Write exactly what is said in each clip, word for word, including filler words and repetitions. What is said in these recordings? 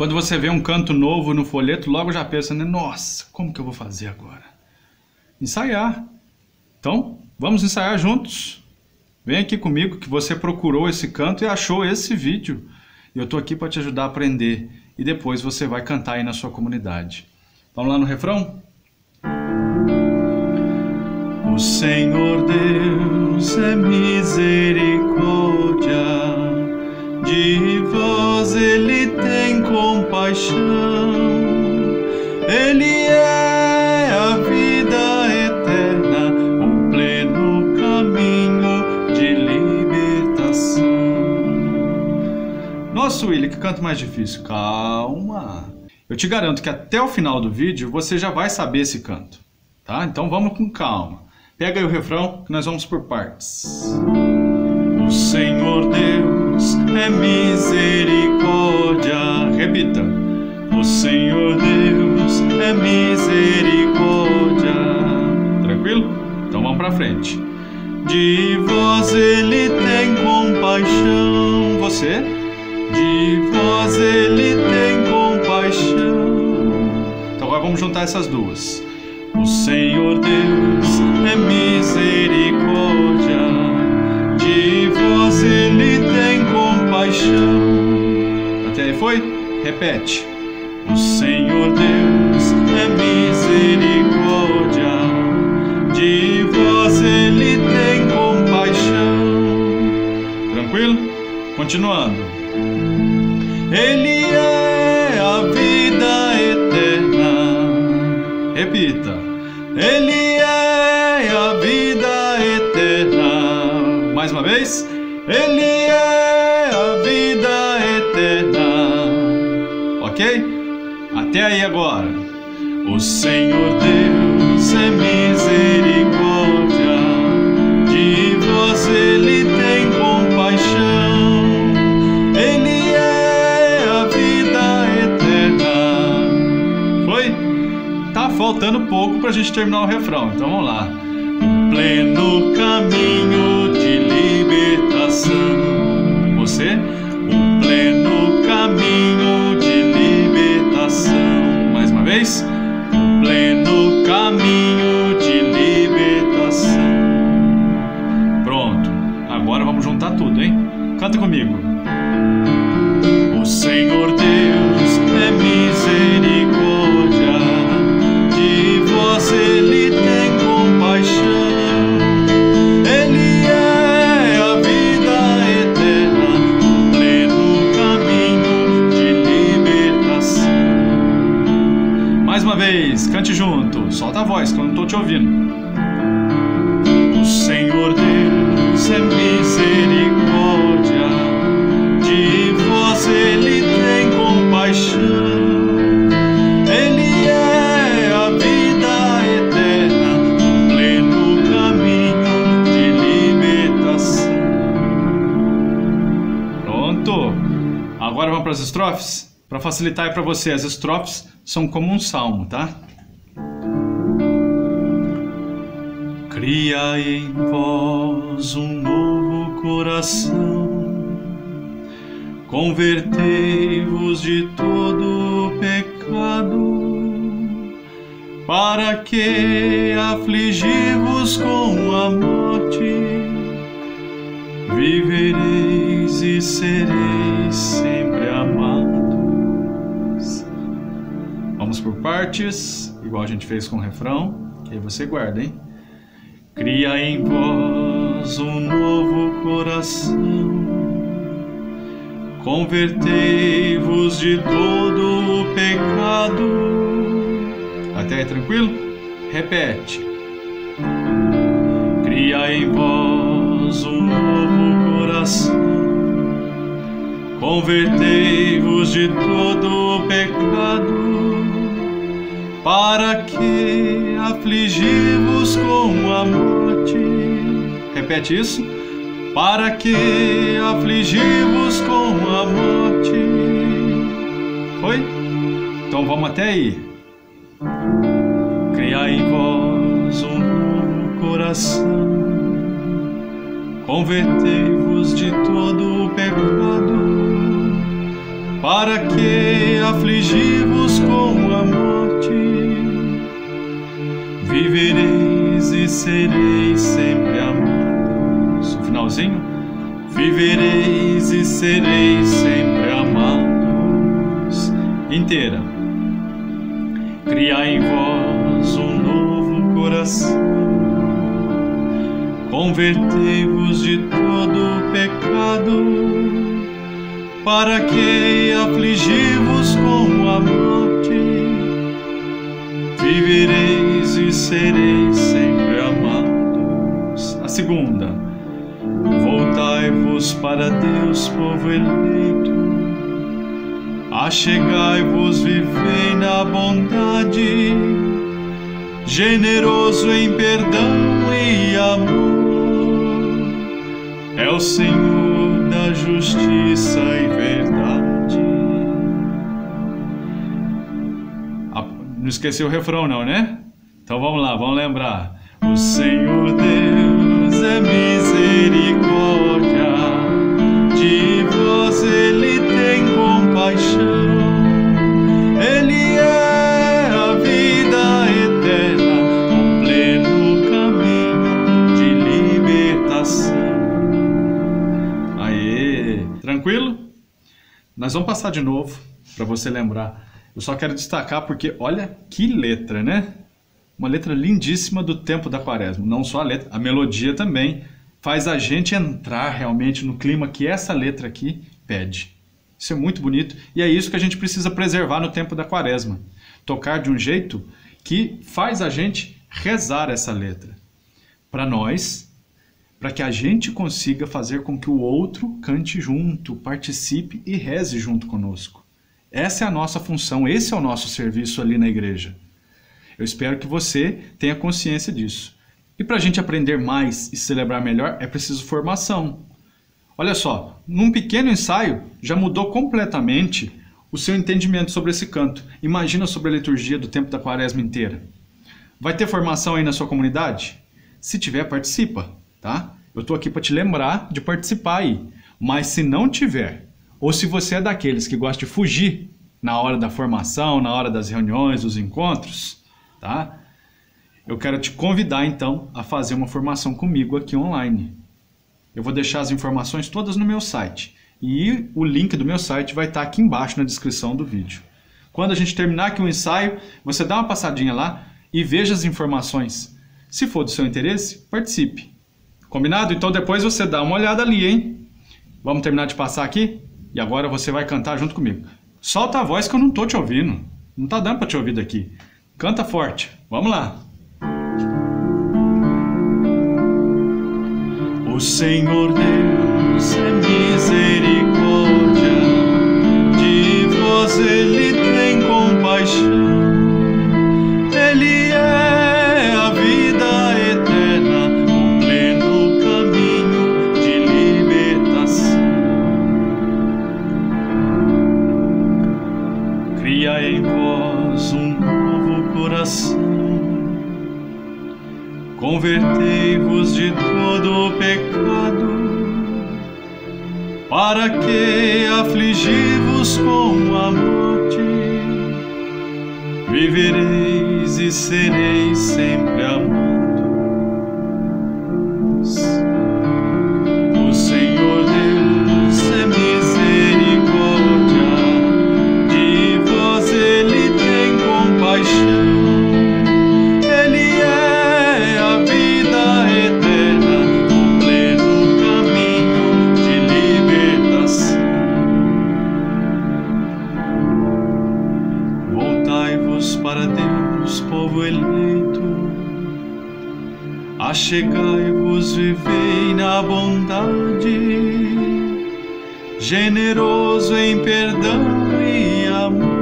Quando você vê um canto novo no folheto, logo já pensa, né? Nossa, como que eu vou fazer agora? Ensaiar. Então, vamos ensaiar juntos. Vem aqui comigo que você procurou esse canto e achou esse vídeo. Eu estou aqui para te ajudar a aprender. E depois você vai cantar aí na sua comunidade. Vamos lá no refrão? O Senhor Deus é misericórdia, de vós Ele tem compaixão. Ele é a vida eterna, o pleno caminho de libertação. Nossa, Willian, que canto mais difícil. Calma. Eu te garanto que até o final do vídeo você já vai saber esse canto, tá? Então vamos com calma. Pega aí o refrão que nós vamos por partes. O Senhor Deus é misericórdia. Repita. O Senhor Deus é misericórdia. Tranquilo? Então vamos pra frente. De vós Ele tem compaixão. Você? De vós Ele tem compaixão. Então agora vamos juntar essas duas. O Senhor Deus é misericórdia, de vós Ele tem compaixão. Até aí foi? Repete. O Senhor Deus é misericórdia, de vós Ele tem compaixão. Tranquilo? Continuando. Ele é a vida eterna. Repita. Ele é a vida eterna. Mais uma vez. Ele é a vida eterna. Ok? Até aí agora. O Senhor Deus é misericórdia, de vós Ele tem compaixão. Ele é a vida eterna. Foi? Tá faltando pouco pra gente terminar o refrão, então vamos lá. O pleno caminho de libertação. Você? O pleno caminho de libertação. Mais uma vez. O pleno caminho de libertação. Pronto. Agora vamos juntar tudo, hein? Canta comigo. O Senhor Deus é misericórdia, de vós Ele tem compaixão. Cante junto, solta a voz que eu não tô te ouvindo. O Senhor Deus é misericórdia, de vós Ele tem compaixão. Ele é a vida eterna, o pleno caminho de libertação. Pronto! Agora vamos para as estrofes? Para facilitar aí para você, as estrofes são como um salmo, tá? Cria em vós um novo coração, convertei-vos de todo pecado, para que afligi-vos com a morte, vivereis e sereis sempre amados. Vamos por partes, igual a gente fez com o refrão, que aí você guarda, hein? Cria em vós um novo coração, convertei-vos de todo o pecado. Até aí, tranquilo? Repete. Cria em vós um novo coração, convertei-vos de todo o pecado, para que afligi-vos com a morte. Repete isso. Para que afligi-vos com a morte. Foi? Então vamos até aí. Criai em vós um novo coração, convertei-vos de todo o pecado, Para que afligi-vos com a morte? Vivereis e sereis sempre amados. O finalzinho. Vivereis e sereis sempre amados. Inteira. Criai em vós um novo coração. Convertei-vos de todo o pecado, para que afligi-vos com a morte? Vivereis e sereis sempre amados. A segunda. Voltai-vos para Deus, povo eleito. Achegai-vos, vivei na bondade, generoso em perdão e amor. É o Senhor da justiça e verdade. Ah, não esqueceu o refrão não, né? Então vamos lá, vamos lembrar. O Senhor Deus é misericórdia, de vós Ele tem compaixão. Ele é a vida eterna, um pleno caminho de libertação. Tranquilo? Nós vamos passar de novo para você lembrar. Eu só quero destacar porque olha que letra, né? Uma letra lindíssima do tempo da Quaresma. Não só a letra, a melodia também faz a gente entrar realmente no clima que essa letra aqui pede. Isso é muito bonito e é isso que a gente precisa preservar no tempo da Quaresma. Tocar de um jeito que faz a gente rezar essa letra. Para nós, para que a gente consiga fazer com que o outro cante junto, participe e reze junto conosco. Essa é a nossa função, esse é o nosso serviço ali na igreja. Eu espero que você tenha consciência disso. E para a gente aprender mais e celebrar melhor, é preciso formação. Olha só, num pequeno ensaio, já mudou completamente o seu entendimento sobre esse canto. Imagina sobre a liturgia do tempo da Quaresma inteira. Vai ter formação aí na sua comunidade? Se tiver, participa. Tá? Eu estou aqui para te lembrar de participar aí, mas se não tiver, ou se você é daqueles que gosta de fugir na hora da formação, na hora das reuniões, dos encontros, tá? Eu quero te convidar então a fazer uma formação comigo aqui online. Eu vou deixar as informações todas no meu site e o link do meu site vai estar aqui embaixo na descrição do vídeo. Quando a gente terminar aqui o ensaio, você dá uma passadinha lá e veja as informações. Se for do seu interesse, participe. Combinado? Então depois você dá uma olhada ali, hein? Vamos terminar de passar aqui? E agora você vai cantar junto comigo. Solta a voz que eu não tô te ouvindo. Não tá dando pra te ouvir daqui. Canta forte. Vamos lá. O Senhor Deus é misericórdia, de vós Ele tem compaixão. Ele é a vida eterna, em vós um novo coração, convertei-vos de todo o pecado, para que afligi-vos com a morte? Vivereis e sereis sempre amados. O Senhor Deus é Ele é a vida eterna, um pleno caminho de libertação. Voltai-vos para Deus, povo eleito. Achegai-vos, vivei na bondade, generoso em perdão e amor.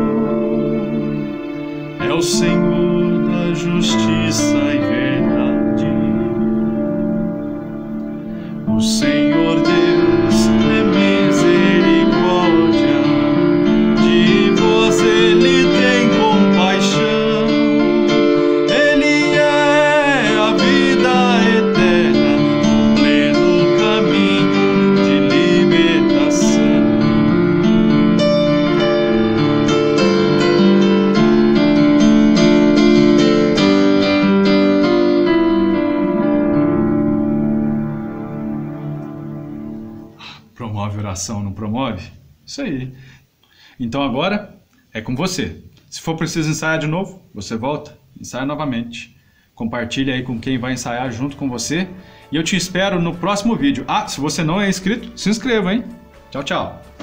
É o Senhor da justiça e verdade. O Senhor Deus é misericórdia, de vós Ele tem compaixão. Ele é a vida eterna, um pleno caminho de libertação. promove oração, não promove? Isso aí. Então agora é com você. Se for preciso ensaiar de novo, você volta, ensaia novamente. Compartilha aí com quem vai ensaiar junto com você. E eu te espero no próximo vídeo. Ah, se você não é inscrito, se inscreva, hein? Tchau, tchau.